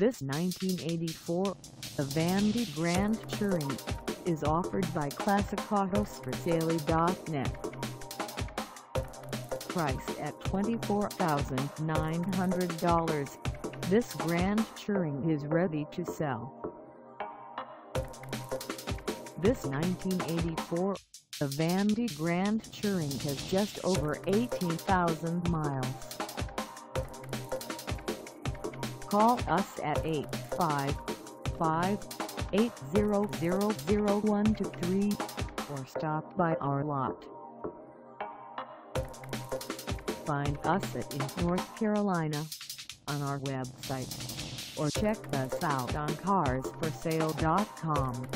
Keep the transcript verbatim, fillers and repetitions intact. This nineteen eighty-four Avanti Grand Touring is offered by Carsforsale dot net. Price at twenty-four thousand nine hundred dollars, this Grand Touring is ready to sell. This nineteen eighty-four Avanti Grand Touring has just over eighteen thousand miles. Call us at eight five five, eight zero zero zero one two three or stop by our lot. Find us at in North Carolina on our website or check us out on cars for sale dot com.